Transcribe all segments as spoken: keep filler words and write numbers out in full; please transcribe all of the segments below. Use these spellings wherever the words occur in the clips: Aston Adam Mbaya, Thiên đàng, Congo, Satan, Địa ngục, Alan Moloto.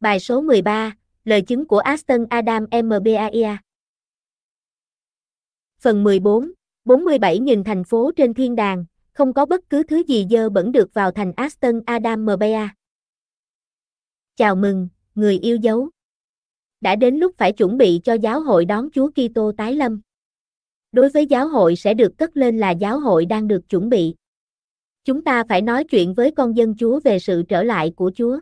Bài số mười ba, lời chứng của Aston Adam Mbaya. Phần mười bốn, bốn mươi bảy nghìn thành phố trên thiên đàng, không có bất cứ thứ gì dơ bẩn được vào thành Aston Adam Mbaya. Chào mừng, người yêu dấu. Đã đến lúc phải chuẩn bị cho giáo hội đón Chúa Kitô tái lâm. Đối với giáo hội sẽ được cất lên là giáo hội đang được chuẩn bị. Chúng ta phải nói chuyện với con dân Chúa về sự trở lại của Chúa.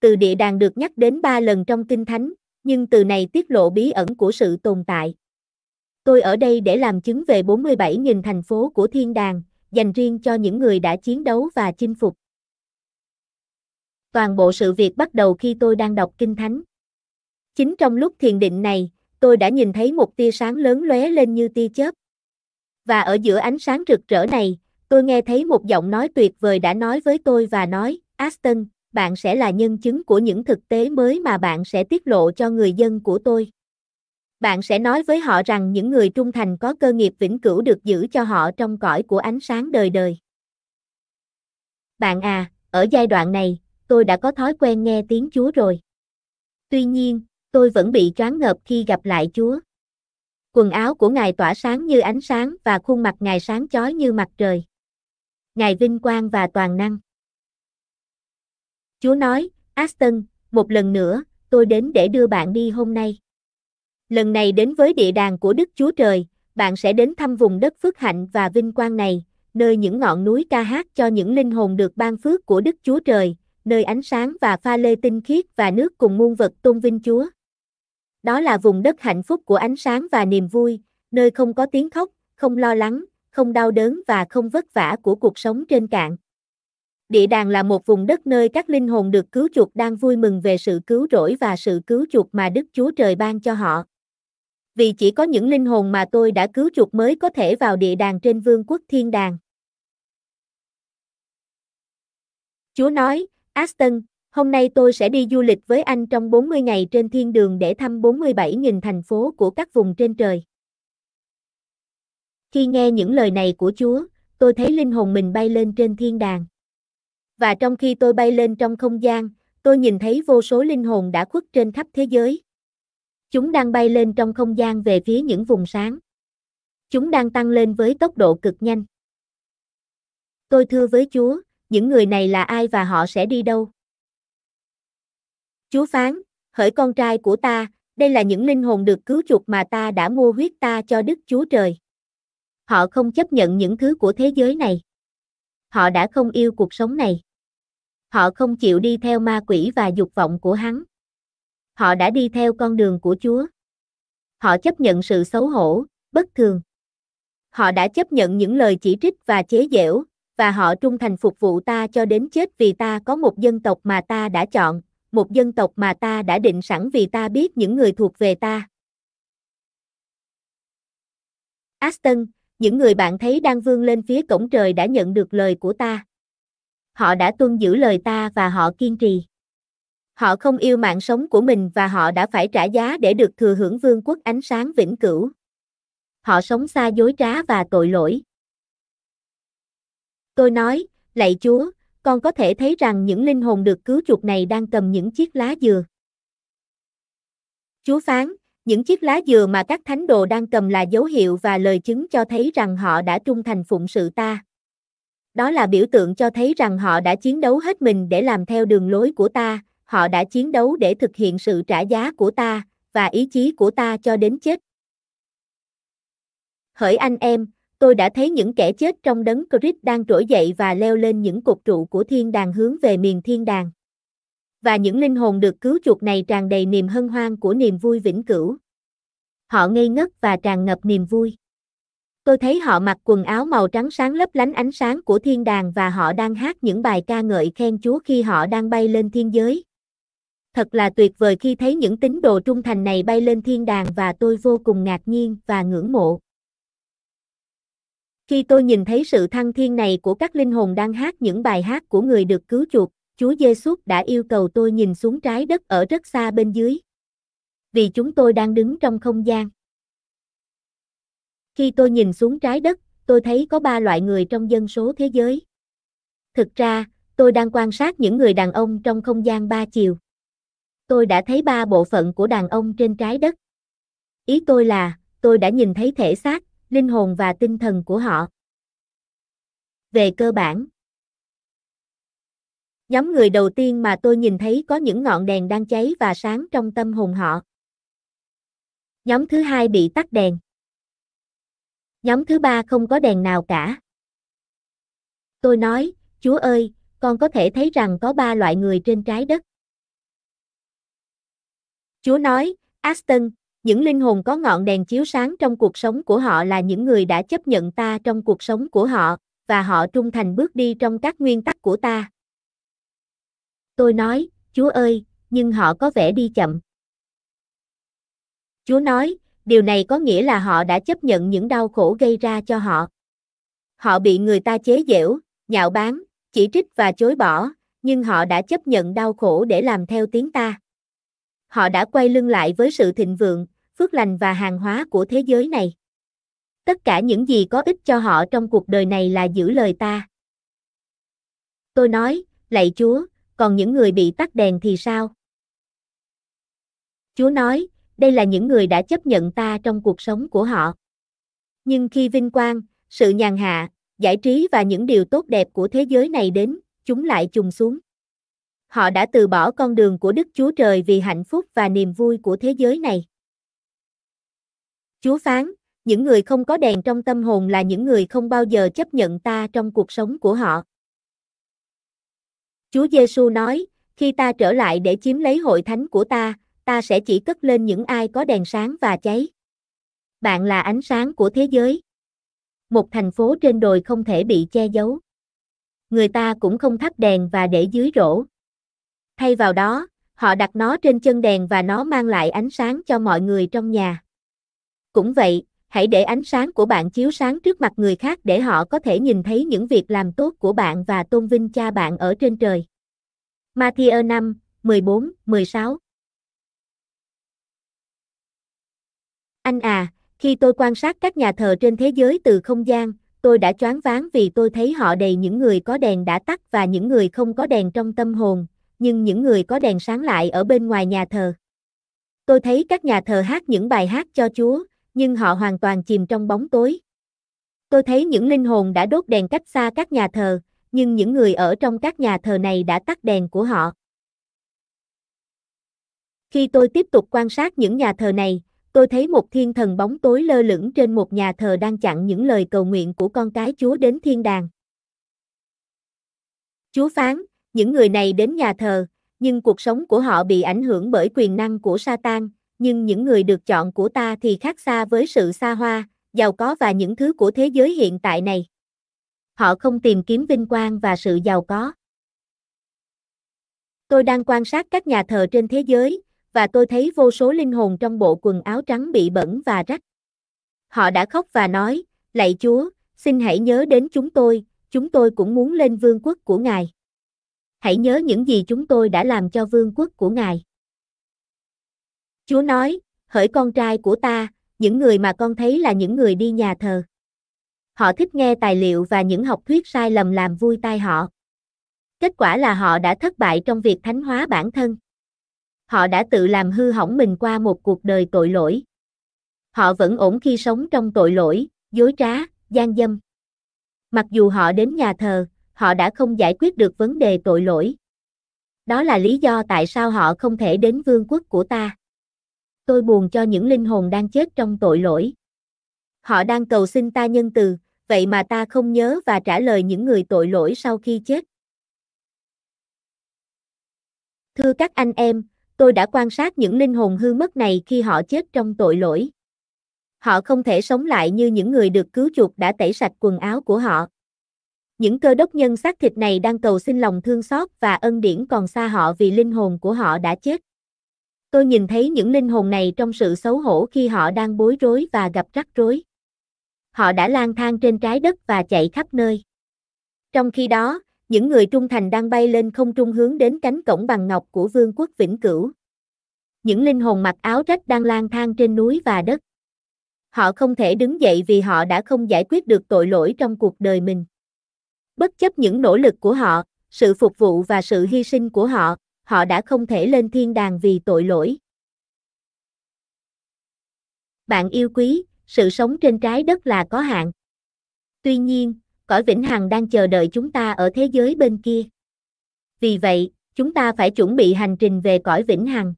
Từ địa đàng được nhắc đến ba lần trong Kinh Thánh, nhưng từ này tiết lộ bí ẩn của sự tồn tại. Tôi ở đây để làm chứng về bốn mươi bảy nghìn thành phố của thiên đàng, dành riêng cho những người đã chiến đấu và chinh phục. Toàn bộ sự việc bắt đầu khi tôi đang đọc Kinh Thánh. Chính trong lúc thiền định này, tôi đã nhìn thấy một tia sáng lớn lóe lên như tia chớp. Và ở giữa ánh sáng rực rỡ này, tôi nghe thấy một giọng nói tuyệt vời đã nói với tôi và nói, Aston, bạn sẽ là nhân chứng của những thực tế mới mà bạn sẽ tiết lộ cho người dân của tôi. Bạn sẽ nói với họ rằng những người trung thành có cơ nghiệp vĩnh cửu được giữ cho họ trong cõi của ánh sáng đời đời. Bạn à, ở giai đoạn này, tôi đã có thói quen nghe tiếng Chúa rồi. Tuy nhiên, tôi vẫn bị choáng ngợp khi gặp lại Chúa. Quần áo của Ngài tỏa sáng như ánh sáng và khuôn mặt Ngài sáng chói như mặt trời. Ngài vinh quang và toàn năng. Chúa nói, Aston, một lần nữa, tôi đến để đưa bạn đi hôm nay. Lần này đến với địa đàng của Đức Chúa Trời, bạn sẽ đến thăm vùng đất phước hạnh và vinh quang này, nơi những ngọn núi ca hát cho những linh hồn được ban phước của Đức Chúa Trời, nơi ánh sáng và pha lê tinh khiết và nước cùng muôn vật tôn vinh Chúa. Đó là vùng đất hạnh phúc của ánh sáng và niềm vui, nơi không có tiếng khóc, không lo lắng, không đau đớn và không vất vả của cuộc sống trên cạn. Địa đàng là một vùng đất nơi các linh hồn được cứu chuộc đang vui mừng về sự cứu rỗi và sự cứu chuộc mà Đức Chúa Trời ban cho họ. Vì chỉ có những linh hồn mà tôi đã cứu chuộc mới có thể vào địa đàng trên vương quốc thiên đàng. Chúa nói, Aston, hôm nay tôi sẽ đi du lịch với anh trong bốn mươi ngày trên thiên đường để thăm bốn mươi bảy nghìn thành phố của các vùng trên trời. Khi nghe những lời này của Chúa, tôi thấy linh hồn mình bay lên trên thiên đàng. Và trong khi tôi bay lên trong không gian, tôi nhìn thấy vô số linh hồn đã khuất trên khắp thế giới. Chúng đang bay lên trong không gian về phía những vùng sáng. Chúng đang tăng lên với tốc độ cực nhanh. Tôi thưa với Chúa, những người này là ai và họ sẽ đi đâu? Chúa phán, hỡi con trai của ta, đây là những linh hồn được cứu chuộc mà ta đã mua huyết ta cho Đức Chúa Trời. Họ không chấp nhận những thứ của thế giới này. Họ đã không yêu cuộc sống này. Họ không chịu đi theo ma quỷ và dục vọng của hắn. Họ đã đi theo con đường của Chúa. Họ chấp nhận sự xấu hổ, bất thường. Họ đã chấp nhận những lời chỉ trích và chế giễu, và họ trung thành phục vụ ta cho đến chết vì ta có một dân tộc mà ta đã chọn, một dân tộc mà ta đã định sẵn vì ta biết những người thuộc về ta. Aston, những người bạn thấy đang vươn lên phía cổng trời đã nhận được lời của ta. Họ đã tuân giữ lời ta và họ kiên trì. Họ không yêu mạng sống của mình và họ đã phải trả giá để được thừa hưởng vương quốc ánh sáng vĩnh cửu. Họ sống xa dối trá và tội lỗi. Tôi nói, lạy Chúa, con có thể thấy rằng những linh hồn được cứu chuộc này đang cầm những chiếc lá dừa. Chúa phán, những chiếc lá dừa mà các thánh đồ đang cầm là dấu hiệu và lời chứng cho thấy rằng họ đã trung thành phụng sự ta. Đó là biểu tượng cho thấy rằng họ đã chiến đấu hết mình để làm theo đường lối của ta, họ đã chiến đấu để thực hiện sự trả giá của ta, và ý chí của ta cho đến chết. Hỡi anh em, tôi đã thấy những kẻ chết trong đấng Christ đang trỗi dậy và leo lên những cột trụ của thiên đàng hướng về miền thiên đàng. Và những linh hồn được cứu chuộc này tràn đầy niềm hân hoan của niềm vui vĩnh cửu. Họ ngây ngất và tràn ngập niềm vui. Tôi thấy họ mặc quần áo màu trắng sáng lấp lánh ánh sáng của thiên đàng và họ đang hát những bài ca ngợi khen Chúa khi họ đang bay lên thiên giới. Thật là tuyệt vời khi thấy những tín đồ trung thành này bay lên thiên đàng và tôi vô cùng ngạc nhiên và ngưỡng mộ. Khi tôi nhìn thấy sự thăng thiên này của các linh hồn đang hát những bài hát của người được cứu chuộc, Chúa Giêsu đã yêu cầu tôi nhìn xuống trái đất ở rất xa bên dưới. Vì chúng tôi đang đứng trong không gian. Khi tôi nhìn xuống trái đất, tôi thấy có ba loại người trong dân số thế giới. Thực ra, tôi đang quan sát những người đàn ông trong không gian ba chiều. tôi đã thấy ba bộ phận của đàn ông trên trái đất. Ý tôi là, tôi đã nhìn thấy thể xác, linh hồn và tinh thần của họ. Về cơ bản, nhóm người đầu tiên mà tôi nhìn thấy có những ngọn đèn đang cháy và sáng trong tâm hồn họ. Nhóm thứ hai bị tắt đèn. Nhóm thứ ba không có đèn nào cả. Tôi nói, Chúa ơi, con có thể thấy rằng có ba loại người trên trái đất. Chúa nói, Aston, những linh hồn có ngọn đèn chiếu sáng trong cuộc sống của họ là những người đã chấp nhận ta trong cuộc sống của họ, và họ trung thành bước đi trong các nguyên tắc của ta. Tôi nói, Chúa ơi, nhưng họ có vẻ đi chậm. Chúa nói, điều này có nghĩa là họ đã chấp nhận những đau khổ gây ra cho họ. Họ bị người ta chế giễu, nhạo báng, chỉ trích và chối bỏ, nhưng họ đã chấp nhận đau khổ để làm theo tiếng ta. Họ đã quay lưng lại với sự thịnh vượng, phước lành và hàng hóa của thế giới này. Tất cả những gì có ích cho họ trong cuộc đời này là giữ lời ta. Tôi nói, lạy Chúa, còn những người bị tắt đèn thì sao? Chúa nói, đây là những người đã chấp nhận ta trong cuộc sống của họ. Nhưng khi vinh quang, sự nhàn hạ, giải trí và những điều tốt đẹp của thế giới này đến, chúng lại chùng xuống. Họ đã từ bỏ con đường của Đức Chúa Trời vì hạnh phúc và niềm vui của thế giới này. Chúa phán, những người không có đèn trong tâm hồn là những người không bao giờ chấp nhận ta trong cuộc sống của họ. Chúa Giê-xu nói, khi ta trở lại để chiếm lấy hội thánh của ta, ta sẽ chỉ cất lên những ai có đèn sáng và cháy. Bạn là ánh sáng của thế giới. Một thành phố trên đồi không thể bị che giấu. Người ta cũng không thắp đèn và để dưới rổ. Thay vào đó, họ đặt nó trên chân đèn và nó mang lại ánh sáng cho mọi người trong nhà. Cũng vậy, hãy để ánh sáng của bạn chiếu sáng trước mặt người khác để họ có thể nhìn thấy những việc làm tốt của bạn và tôn vinh Cha bạn ở trên trời. Ma-thi-ơ năm, mười bốn, mười sáu. Anh à, khi tôi quan sát các nhà thờ trên thế giới từ không gian, tôi đã choáng váng vì tôi thấy họ đầy những người có đèn đã tắt và những người không có đèn trong tâm hồn, nhưng những người có đèn sáng lại ở bên ngoài nhà thờ. Tôi thấy các nhà thờ hát những bài hát cho Chúa, nhưng họ hoàn toàn chìm trong bóng tối. Tôi thấy những linh hồn đã đốt đèn cách xa các nhà thờ, nhưng những người ở trong các nhà thờ này đã tắt đèn của họ. Khi tôi tiếp tục quan sát những nhà thờ này, tôi thấy một thiên thần bóng tối lơ lửng trên một nhà thờ đang chặn những lời cầu nguyện của con cái Chúa đến thiên đàng. Chúa phán, những người này đến nhà thờ, nhưng cuộc sống của họ bị ảnh hưởng bởi quyền năng của Satan, nhưng những người được chọn của ta thì khác xa với sự xa hoa, giàu có và những thứ của thế giới hiện tại này. Họ không tìm kiếm vinh quang và sự giàu có. Tôi đang quan sát các nhà thờ trên thế giới, và tôi thấy vô số linh hồn trong bộ quần áo trắng bị bẩn và rách. Họ đã khóc và nói, lạy Chúa, xin hãy nhớ đến chúng tôi, chúng tôi cũng muốn lên vương quốc của Ngài. Hãy nhớ những gì chúng tôi đã làm cho vương quốc của Ngài. Chúa nói, hỡi con trai của ta, những người mà con thấy là những người đi nhà thờ. Họ thích nghe tài liệu và những học thuyết sai lầm làm vui tai họ. Kết quả là họ đã thất bại trong việc thánh hóa bản thân. Họ đã tự làm hư hỏng mình qua một cuộc đời tội lỗi. Họ vẫn ổn khi sống trong tội lỗi, dối trá, gian dâm. Mặc dù họ đến nhà thờ, họ đã không giải quyết được vấn đề tội lỗi. Đó là lý do tại sao họ không thể đến vương quốc của ta. Tôi buồn cho những linh hồn đang chết trong tội lỗi. Họ đang cầu xin ta nhân từ, vậy mà ta không nhớ và trả lời những người tội lỗi sau khi chết. Thưa các anh em, tôi đã quan sát những linh hồn hư mất này khi họ chết trong tội lỗi. Họ không thể sống lại như những người được cứu chuộc đã tẩy sạch quần áo của họ. Những cơ đốc nhân xác thịt này đang cầu xin lòng thương xót và ân điển còn xa họ vì linh hồn của họ đã chết. Tôi nhìn thấy những linh hồn này trong sự xấu hổ khi họ đang bối rối và gặp rắc rối. Họ đã lang thang trên trái đất và chạy khắp nơi. Trong khi đó, những người trung thành đang bay lên không trung hướng đến cánh cổng bằng ngọc của vương quốc vĩnh cửu. Những linh hồn mặc áo rách đang lang thang trên núi và đất. Họ không thể đứng dậy vì họ đã không giải quyết được tội lỗi trong cuộc đời mình. Bất chấp những nỗ lực của họ, sự phục vụ và sự hy sinh của họ, họ đã không thể lên thiên đàng vì tội lỗi. Bạn yêu quý, sự sống trên trái đất là có hạn. Tuy nhiên, cõi vĩnh hằng đang chờ đợi chúng ta ở thế giới bên kia. Vì vậy, chúng ta phải chuẩn bị hành trình về cõi vĩnh hằng.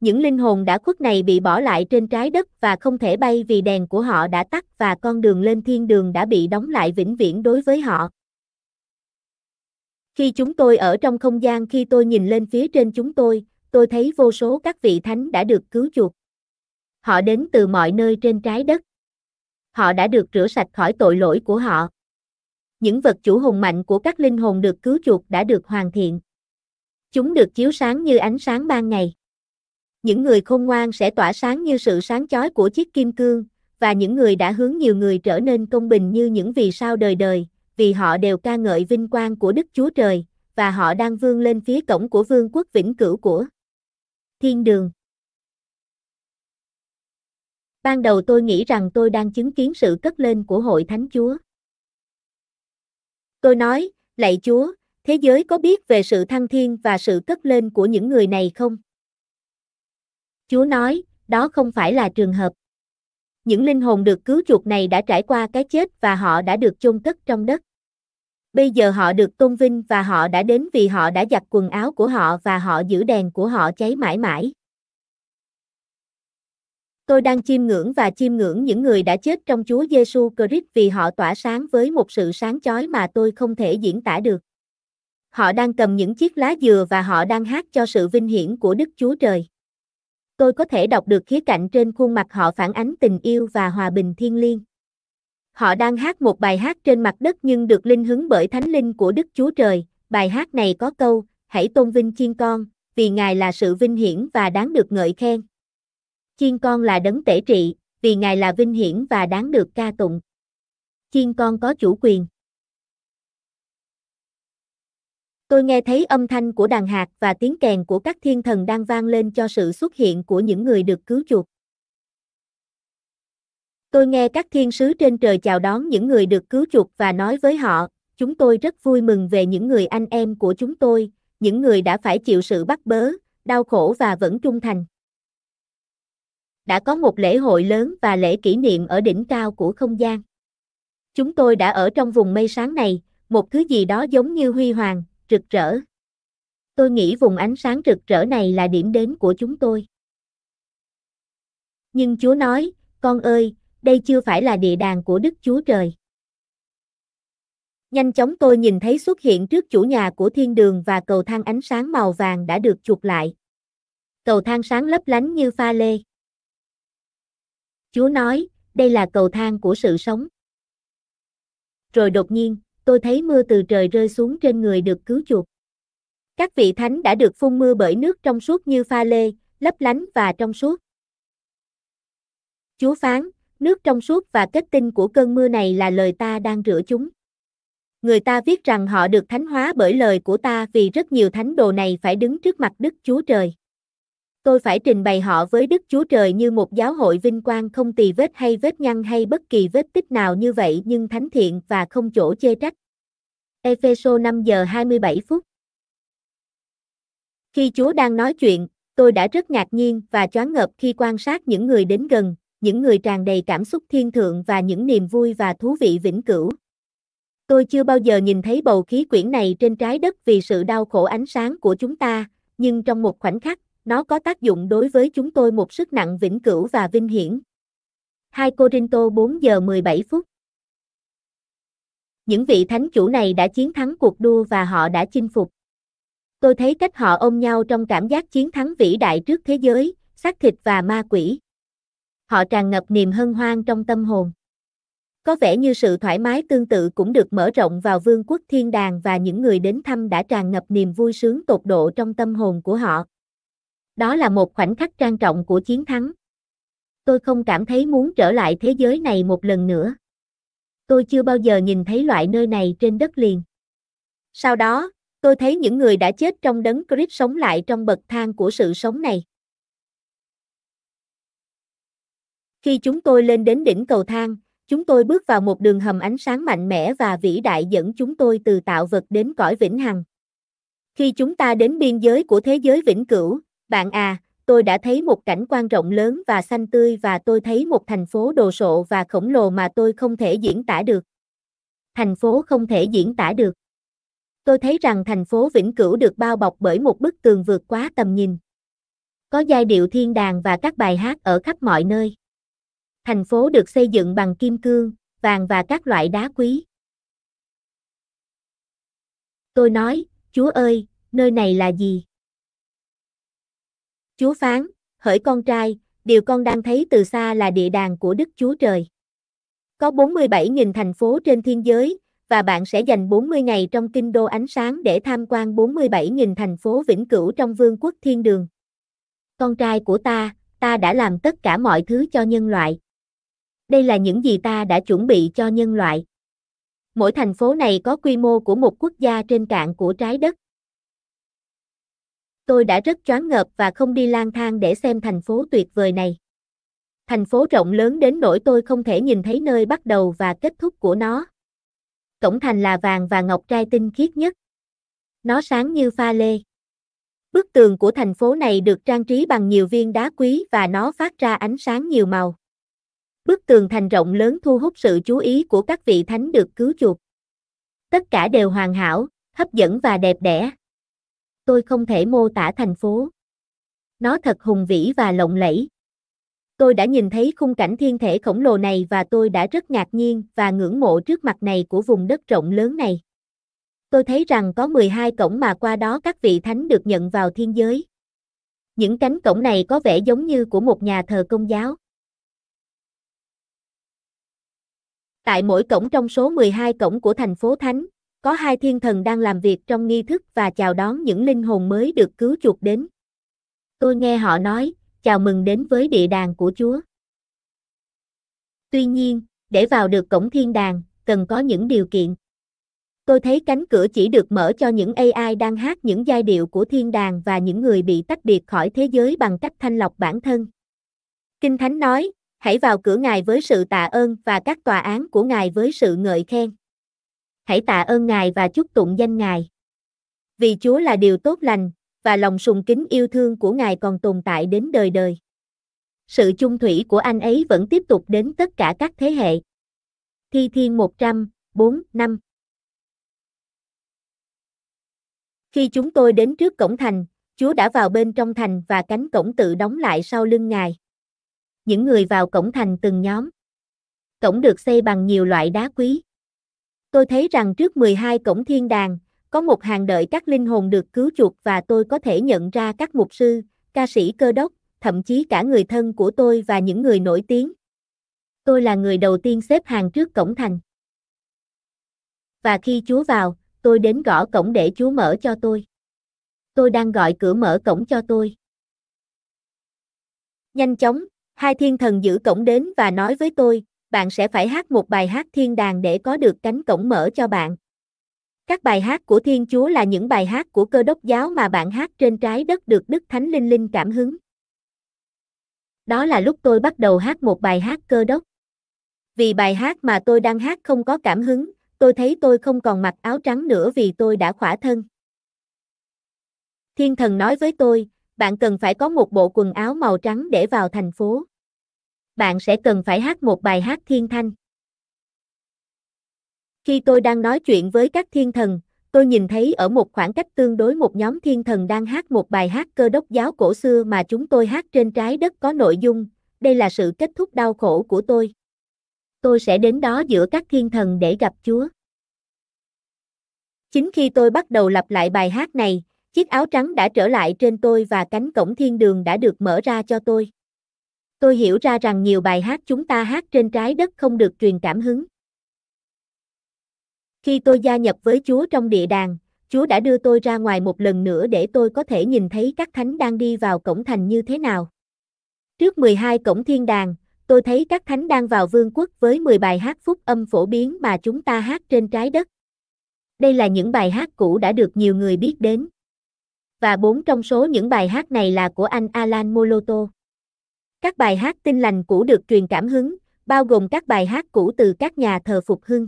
Những linh hồn đã khuất này bị bỏ lại trên trái đất và không thể bay vì đèn của họ đã tắt và con đường lên thiên đường đã bị đóng lại vĩnh viễn đối với họ. Khi chúng tôi ở trong không gian, khi tôi nhìn lên phía trên chúng tôi, tôi thấy vô số các vị thánh đã được cứu chuộc. Họ đến từ mọi nơi trên trái đất. Họ đã được rửa sạch khỏi tội lỗi của họ. Những vật chủ hùng mạnh của các linh hồn được cứu chuộc đã được hoàn thiện. Chúng được chiếu sáng như ánh sáng ban ngày. Những người khôn ngoan sẽ tỏa sáng như sự sáng chói của chiếc kim cương, và những người đã hướng nhiều người trở nên công bình như những vì sao đời đời, vì họ đều ca ngợi vinh quang của Đức Chúa Trời, và họ đang vươn lên phía cổng của vương quốc vĩnh cửu của thiên đường. Ban đầu tôi nghĩ rằng tôi đang chứng kiến sự cất lên của hội thánh Chúa. Tôi nói, lạy Chúa, thế giới có biết về sự thăng thiên và sự cất lên của những người này không? Chúa nói, đó không phải là trường hợp. Những linh hồn được cứu chuộc này đã trải qua cái chết và họ đã được chôn cất trong đất. Bây giờ họ được tôn vinh và họ đã đến vì họ đã giặt quần áo của họ và họ giữ đèn của họ cháy mãi mãi. Tôi đang chiêm ngưỡng và chiêm ngưỡng những người đã chết trong Chúa Giêsu Christ vì họ tỏa sáng với một sự sáng chói mà tôi không thể diễn tả được. Họ đang cầm những chiếc lá dừa và họ đang hát cho sự vinh hiển của Đức Chúa Trời. Tôi có thể đọc được khía cạnh trên khuôn mặt họ phản ánh tình yêu và hòa bình thiêng liêng. Họ đang hát một bài hát trên mặt đất nhưng được linh hứng bởi Thánh Linh của Đức Chúa Trời. Bài hát này có câu, hãy tôn vinh Chiên Con, vì Ngài là sự vinh hiển và đáng được ngợi khen. Chiên Con là đấng tể trị, vì Ngài là vinh hiển và đáng được ca tụng. Chiên Con có chủ quyền. Tôi nghe thấy âm thanh của đàn hạt và tiếng kèn của các thiên thần đang vang lên cho sự xuất hiện của những người được cứu chuộc. Tôi nghe các thiên sứ trên trời chào đón những người được cứu chuộc và nói với họ, chúng tôi rất vui mừng về những người anh em của chúng tôi, những người đã phải chịu sự bắt bớ, đau khổ và vẫn trung thành. Đã có một lễ hội lớn và lễ kỷ niệm ở đỉnh cao của không gian. Chúng tôi đã ở trong vùng mây sáng này, một thứ gì đó giống như huy hoàng, rực rỡ. Tôi nghĩ vùng ánh sáng rực rỡ này là điểm đến của chúng tôi. Nhưng Chúa nói, con ơi, đây chưa phải là địa đàng của Đức Chúa Trời. Nhanh chóng tôi nhìn thấy xuất hiện trước chủ nhà của thiên đường và cầu thang ánh sáng màu vàng đã được chuộc lại. Cầu thang sáng lấp lánh như pha lê. Chúa nói, đây là cầu thang của sự sống. Rồi đột nhiên, tôi thấy mưa từ trời rơi xuống trên người được cứu chuộc. Các vị thánh đã được phun mưa bởi nước trong suốt như pha lê, lấp lánh và trong suốt. Chúa phán, nước trong suốt và kết tinh của cơn mưa này là lời ta đang rửa chúng. Người ta viết rằng họ được thánh hóa bởi lời của ta vì rất nhiều thánh đồ này phải đứng trước mặt Đức Chúa Trời. Tôi phải trình bày họ với Đức Chúa Trời như một giáo hội vinh quang không tì vết hay vết nhăn hay bất kỳ vết tích nào như vậy nhưng thánh thiện và không chỗ chê trách. Ê-phê-sô năm giờ hai mươi bảy phút. Khi Chúa đang nói chuyện, tôi đã rất ngạc nhiên và choáng ngợp khi quan sát những người đến gần, những người tràn đầy cảm xúc thiên thượng và những niềm vui và thú vị vĩnh cửu. Tôi chưa bao giờ nhìn thấy bầu khí quyển này trên trái đất vì sự đau khổ ánh sáng của chúng ta, nhưng trong một khoảnh khắc, nó có tác dụng đối với chúng tôi một sức nặng vĩnh cửu và vinh hiển. Hai Cô-rinh-tô bốn giờ mười bảy phút. Những vị thánh chủ này đã chiến thắng cuộc đua và họ đã chinh phục. Tôi thấy cách họ ôm nhau trong cảm giác chiến thắng vĩ đại trước thế giới, xác thịt và ma quỷ. Họ tràn ngập niềm hân hoan trong tâm hồn. Có vẻ như sự thoải mái tương tự cũng được mở rộng vào vương quốc thiên đàng và những người đến thăm đã tràn ngập niềm vui sướng tột độ trong tâm hồn của họ. Đó là một khoảnh khắc trang trọng của chiến thắng. Tôi không cảm thấy muốn trở lại thế giới này một lần nữa. Tôi chưa bao giờ nhìn thấy loại nơi này trên đất liền. Sau đó, tôi thấy những người đã chết trong đấng Christ sống lại trong bậc thang của sự sống này. Khi chúng tôi lên đến đỉnh cầu thang, chúng tôi bước vào một đường hầm ánh sáng mạnh mẽ và vĩ đại dẫn chúng tôi từ tạo vật đến cõi vĩnh hằng. Khi chúng ta đến biên giới của thế giới vĩnh cửu, bạn à, tôi đã thấy một cảnh quan rộng lớn và xanh tươi và tôi thấy một thành phố đồ sộ và khổng lồ mà tôi không thể diễn tả được. Thành phố không thể diễn tả được. Tôi thấy rằng thành phố vĩnh cửu được bao bọc bởi một bức tường vượt quá tầm nhìn. Có giai điệu thiên đàng và các bài hát ở khắp mọi nơi. Thành phố được xây dựng bằng kim cương, vàng và các loại đá quý. Tôi nói, Chúa ơi, nơi này là gì? Chúa phán, hỡi con trai, điều con đang thấy từ xa là địa đàng của Đức Chúa Trời. Có bốn mươi bảy nghìn thành phố trên thiên giới, và bạn sẽ dành bốn mươi ngày trong kinh đô ánh sáng để tham quan bốn mươi bảy nghìn thành phố vĩnh cửu trong vương quốc thiên đường. Con trai của ta, ta đã làm tất cả mọi thứ cho nhân loại. Đây là những gì ta đã chuẩn bị cho nhân loại. Mỗi thành phố này có quy mô của một quốc gia trên cạn của trái đất. Tôi đã rất choáng ngợp và không đi lang thang để xem thành phố tuyệt vời này. Thành phố rộng lớn đến nỗi tôi không thể nhìn thấy nơi bắt đầu và kết thúc của nó. Cổng thành là vàng và ngọc trai tinh khiết nhất. Nó sáng như pha lê. Bức tường của thành phố này được trang trí bằng nhiều viên đá quý và nó phát ra ánh sáng nhiều màu. Bức tường thành rộng lớn thu hút sự chú ý của các vị thánh được cứu chuộc. Tất cả đều hoàn hảo, hấp dẫn và đẹp đẽ. Tôi không thể mô tả thành phố. Nó thật hùng vĩ và lộng lẫy. Tôi đã nhìn thấy khung cảnh thiên thể khổng lồ này và tôi đã rất ngạc nhiên và ngưỡng mộ trước mặt này của vùng đất rộng lớn này. Tôi thấy rằng có mười hai cổng mà qua đó các vị thánh được nhận vào thiên giới. Những cánh cổng này có vẻ giống như của một nhà thờ Công giáo. Tại mỗi cổng trong số mười hai cổng của thành phố thánh, có hai thiên thần đang làm việc trong nghi thức và chào đón những linh hồn mới được cứu chuộc đến. Tôi nghe họ nói, chào mừng đến với địa đàng của Chúa. Tuy nhiên, để vào được cổng thiên đàng, cần có những điều kiện. Tôi thấy cánh cửa chỉ được mở cho những a i đang hát những giai điệu của thiên đàng và những người bị tách biệt khỏi thế giới bằng cách thanh lọc bản thân. Kinh Thánh nói, hãy vào cửa Ngài với sự tạ ơn và các tòa án của Ngài với sự ngợi khen. Hãy tạ ơn Ngài và chúc tụng danh Ngài. Vì Chúa là điều tốt lành, và lòng sùng kính yêu thương của Ngài còn tồn tại đến đời đời. Sự chung thủy của anh ấy vẫn tiếp tục đến tất cả các thế hệ. Thi Thiên một trăm, bốn, năm. Khi chúng tôi đến trước cổng thành, Chúa đã vào bên trong thành và cánh cổng tự đóng lại sau lưng Ngài. Những người vào cổng thành từng nhóm. Cổng được xây bằng nhiều loại đá quý. Tôi thấy rằng trước mười hai cổng thiên đàng, có một hàng đợi các linh hồn được cứu chuộc và tôi có thể nhận ra các mục sư, ca sĩ cơ đốc, thậm chí cả người thân của tôi và những người nổi tiếng. Tôi là người đầu tiên xếp hàng trước cổng thành. Và khi Chúa vào, tôi đến gõ cổng để Chúa mở cho tôi. Tôi đang gọi cửa mở cổng cho tôi. Nhanh chóng, hai thiên thần giữ cổng đến và nói với tôi, bạn sẽ phải hát một bài hát thiên đàng để có được cánh cổng mở cho bạn. Các bài hát của Thiên Chúa là những bài hát của Cơ Đốc giáo mà bạn hát trên trái đất được Đức Thánh Linh Linh cảm hứng. Đó là lúc tôi bắt đầu hát một bài hát Cơ Đốc. Vì bài hát mà tôi đang hát không có cảm hứng, tôi thấy tôi không còn mặc áo trắng nữa vì tôi đã khỏa thân. Thiên thần nói với tôi, bạn cần phải có một bộ quần áo màu trắng để vào thành phố. Bạn sẽ cần phải hát một bài hát thiên thanh. Khi tôi đang nói chuyện với các thiên thần, tôi nhìn thấy ở một khoảng cách tương đối một nhóm thiên thần đang hát một bài hát Cơ Đốc giáo cổ xưa mà chúng tôi hát trên trái đất có nội dung, đây là sự kết thúc đau khổ của tôi. Tôi sẽ đến đó giữa các thiên thần để gặp Chúa. Chính khi tôi bắt đầu lặp lại bài hát này, chiếc áo trắng đã trở lại trên tôi và cánh cổng thiên đường đã được mở ra cho tôi. Tôi hiểu ra rằng nhiều bài hát chúng ta hát trên trái đất không được truyền cảm hứng. Khi tôi gia nhập với Chúa trong địa đàng, Chúa đã đưa tôi ra ngoài một lần nữa để tôi có thể nhìn thấy các thánh đang đi vào cổng thành như thế nào. Trước mười hai cổng thiên đàng, tôi thấy các thánh đang vào vương quốc với mười bài hát phúc âm phổ biến mà chúng ta hát trên trái đất. Đây là những bài hát cũ đã được nhiều người biết đến. Và bốn trong số những bài hát này là của anh Alan Moloto. Các bài hát tin lành cũ được truyền cảm hứng, bao gồm các bài hát cũ từ các nhà thờ phục hưng.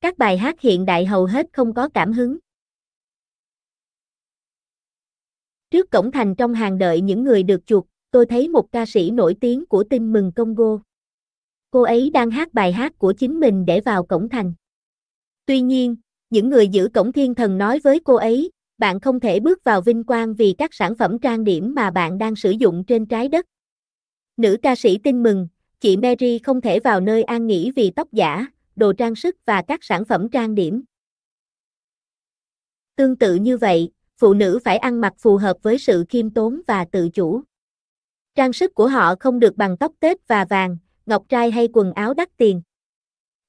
Các bài hát hiện đại hầu hết không có cảm hứng. Trước cổng thành trong hàng đợi những người được chuộc, tôi thấy một ca sĩ nổi tiếng của Tin Mừng Congo. Cô ấy đang hát bài hát của chính mình để vào cổng thành. Tuy nhiên, những người giữ cổng thiên thần nói với cô ấy, bạn không thể bước vào vinh quang vì các sản phẩm trang điểm mà bạn đang sử dụng trên trái đất. Nữ ca sĩ Tin Mừng, chị Mary không thể vào nơi an nghỉ vì tóc giả, đồ trang sức và các sản phẩm trang điểm. Tương tự như vậy, phụ nữ phải ăn mặc phù hợp với sự khiêm tốn và tự chủ. Trang sức của họ không được bằng tóc tết và vàng, ngọc trai hay quần áo đắt tiền.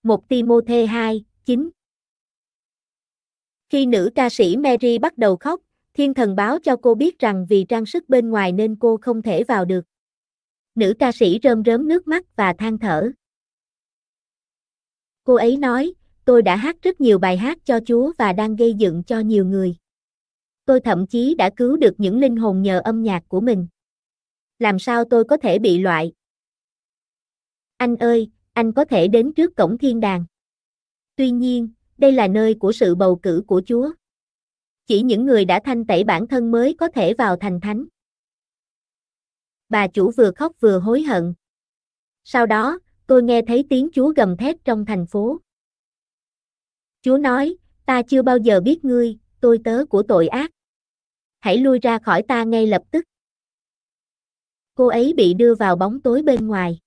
một Ti-mô-thê hai, chín. Khi nữ ca sĩ Mary bắt đầu khóc, thiên thần báo cho cô biết rằng vì trang sức bên ngoài nên cô không thể vào được. Nữ ca sĩ rơm rớm nước mắt và than thở. Cô ấy nói, tôi đã hát rất nhiều bài hát cho Chúa và đang gây dựng cho nhiều người. Tôi thậm chí đã cứu được những linh hồn nhờ âm nhạc của mình. Làm sao tôi có thể bị loại? Anh ơi, anh có thể đến trước cổng thiên đàng. Tuy nhiên, đây là nơi của sự bầu cử của Chúa. Chỉ những người đã thanh tẩy bản thân mới có thể vào thành thánh. Bà chủ vừa khóc vừa hối hận. Sau đó, tôi nghe thấy tiếng Chúa gầm thét trong thành phố. Chúa nói, ta chưa bao giờ biết ngươi, tôi tớ của tội ác. Hãy lui ra khỏi ta ngay lập tức. Cô ấy bị đưa vào bóng tối bên ngoài.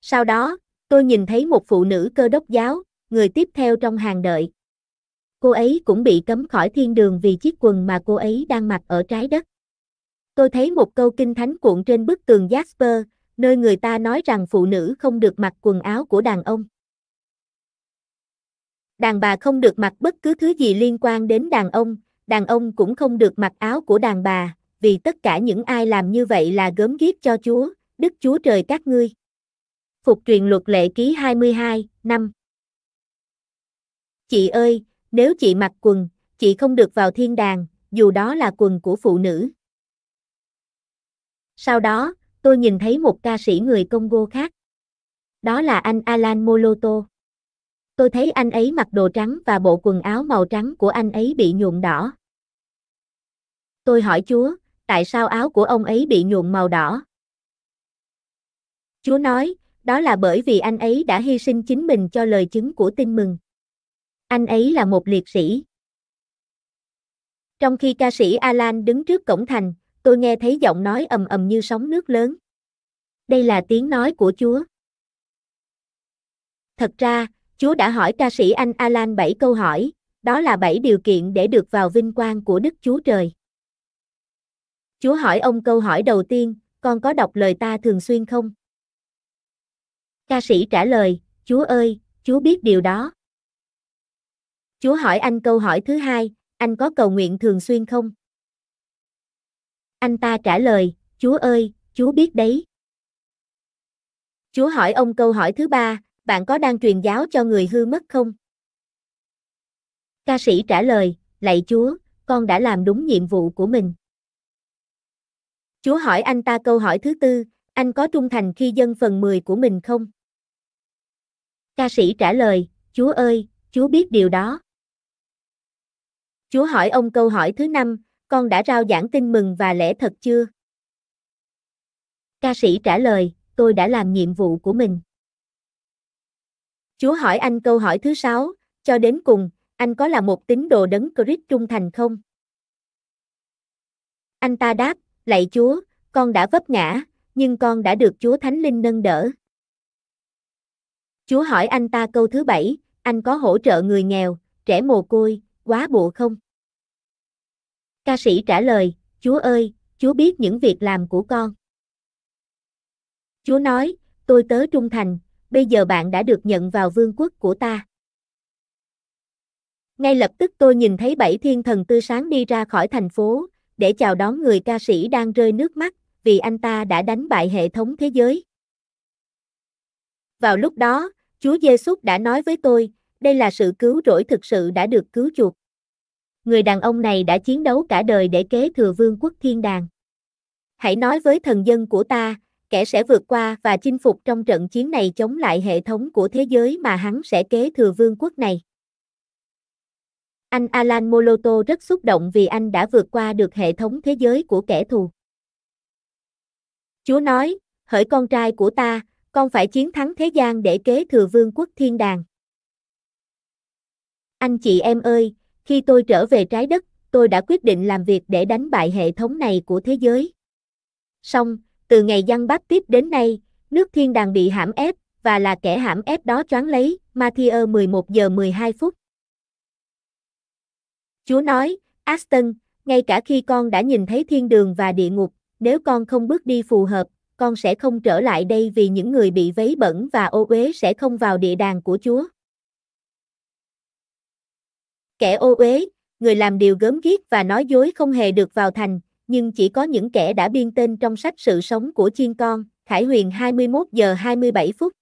Sau đó, tôi nhìn thấy một phụ nữ Cơ Đốc giáo, người tiếp theo trong hàng đợi. Cô ấy cũng bị cấm khỏi thiên đường vì chiếc quần mà cô ấy đang mặc ở trái đất. Tôi thấy một câu kinh thánh cuộn trên bức tường Jasper, nơi người ta nói rằng phụ nữ không được mặc quần áo của đàn ông. Đàn bà không được mặc bất cứ thứ gì liên quan đến đàn ông, đàn ông cũng không được mặc áo của đàn bà, vì tất cả những ai làm như vậy là gớm ghiếc cho Chúa, Đức Chúa Trời các ngươi. Phục truyền luật lệ ký hai mươi hai, năm. Chị ơi, nếu chị mặc quần, chị không được vào thiên đàng, dù đó là quần của phụ nữ. Sau đó, tôi nhìn thấy một ca sĩ người Congo khác. Đó là anh Alan Moloto. Tôi thấy anh ấy mặc đồ trắng và bộ quần áo màu trắng của anh ấy bị nhuộm đỏ. Tôi hỏi Chúa, tại sao áo của ông ấy bị nhuộm màu đỏ? Chúa nói, đó là bởi vì anh ấy đã hy sinh chính mình cho lời chứng của Tin Mừng. Anh ấy là một liệt sĩ. Trong khi ca sĩ Alan đứng trước cổng thành, tôi nghe thấy giọng nói ầm ầm như sóng nước lớn. Đây là tiếng nói của Chúa. Thật ra, Chúa đã hỏi ca sĩ anh Alan bảy câu hỏi, đó là bảy điều kiện để được vào vinh quang của Đức Chúa Trời. Chúa hỏi ông câu hỏi đầu tiên, con có đọc lời ta thường xuyên không? Ca sĩ trả lời, Chúa ơi, Chúa biết điều đó. Chúa hỏi anh câu hỏi thứ hai, anh có cầu nguyện thường xuyên không? Anh ta trả lời, Chúa ơi, Chúa biết đấy. Chúa hỏi ông câu hỏi thứ ba, bạn có đang truyền giáo cho người hư mất không? Ca sĩ trả lời, lạy Chúa, con đã làm đúng nhiệm vụ của mình. Chúa hỏi anh ta câu hỏi thứ tư, anh có trung thành khi dâng phần mười của mình không? Ca sĩ trả lời, Chúa ơi, Chúa biết điều đó. Chúa hỏi ông câu hỏi thứ năm, con đã rao giảng Tin Mừng và lẽ thật chưa? Ca sĩ trả lời, tôi đã làm nhiệm vụ của mình. Chúa hỏi anh câu hỏi thứ sáu, cho đến cùng, anh có là một tín đồ Đấng Christ trung thành không? Anh ta đáp, lạy Chúa, con đã vấp ngã, nhưng con đã được Chúa Thánh Linh nâng đỡ. Chúa hỏi anh ta câu thứ bảy, anh có hỗ trợ người nghèo, trẻ mồ côi, quá bụa không? Ca sĩ trả lời, Chúa ơi, Chúa biết những việc làm của con. Chúa nói, tôi tớ trung thành, bây giờ bạn đã được nhận vào vương quốc của ta. Ngay lập tức tôi nhìn thấy bảy thiên thần tươi sáng đi ra khỏi thành phố, để chào đón người ca sĩ đang rơi nước mắt, vì anh ta đã đánh bại hệ thống thế giới. Vào lúc đó, Chúa Giê-xúc đã nói với tôi, đây là sự cứu rỗi thực sự đã được cứu chuộc. Người đàn ông này đã chiến đấu cả đời để kế thừa vương quốc thiên đàng. Hãy nói với thần dân của ta, kẻ sẽ vượt qua và chinh phục trong trận chiến này chống lại hệ thống của thế giới mà hắn sẽ kế thừa vương quốc này. Anh Alan Moloto rất xúc động vì anh đã vượt qua được hệ thống thế giới của kẻ thù. Chúa nói, hỡi con trai của ta, con phải chiến thắng thế gian để kế thừa vương quốc thiên đàng. Anh chị em ơi, khi tôi trở về trái đất, tôi đã quyết định làm việc để đánh bại hệ thống này của thế giới. Song, từ ngày Giăng Báp Tít đến nay, nước thiên đàng bị hãm ép, và là kẻ hãm ép đó choán lấy. Ma-thi-ơ mười một giờ mười hai phút. Chúa nói, Aston, ngay cả khi con đã nhìn thấy thiên đường và địa ngục, nếu con không bước đi phù hợp, con sẽ không trở lại đây vì những người bị vấy bẩn và ô uế sẽ không vào địa đàng của Chúa. Kẻ ô uế, người làm điều gớm ghiếc và nói dối không hề được vào thành, nhưng chỉ có những kẻ đã biên tên trong sách sự sống của chiên con, Khải Huyền hai mươi mốt giờ hai mươi bảy phút.